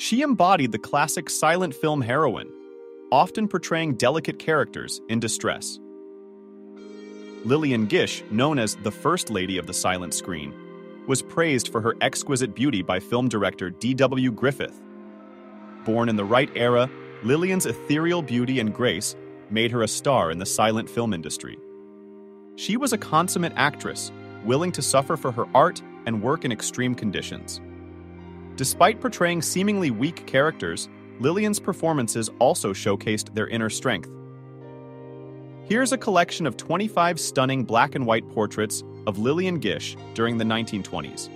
She embodied the classic silent film heroine, often portraying delicate characters in distress. Lillian Gish, known as the First Lady of the Silent Screen, was praised for her exquisite beauty by film director D.W. Griffith. Born in the right era, Lillian's ethereal beauty and grace made her a star in the silent film industry. She was a consummate actress, willing to suffer for her art and work in extreme conditions. Despite portraying seemingly weak characters, Lillian's performances also showcased their inner strength. Here's a collection of 25 stunning black and white portraits of Lillian Gish during the 1920s.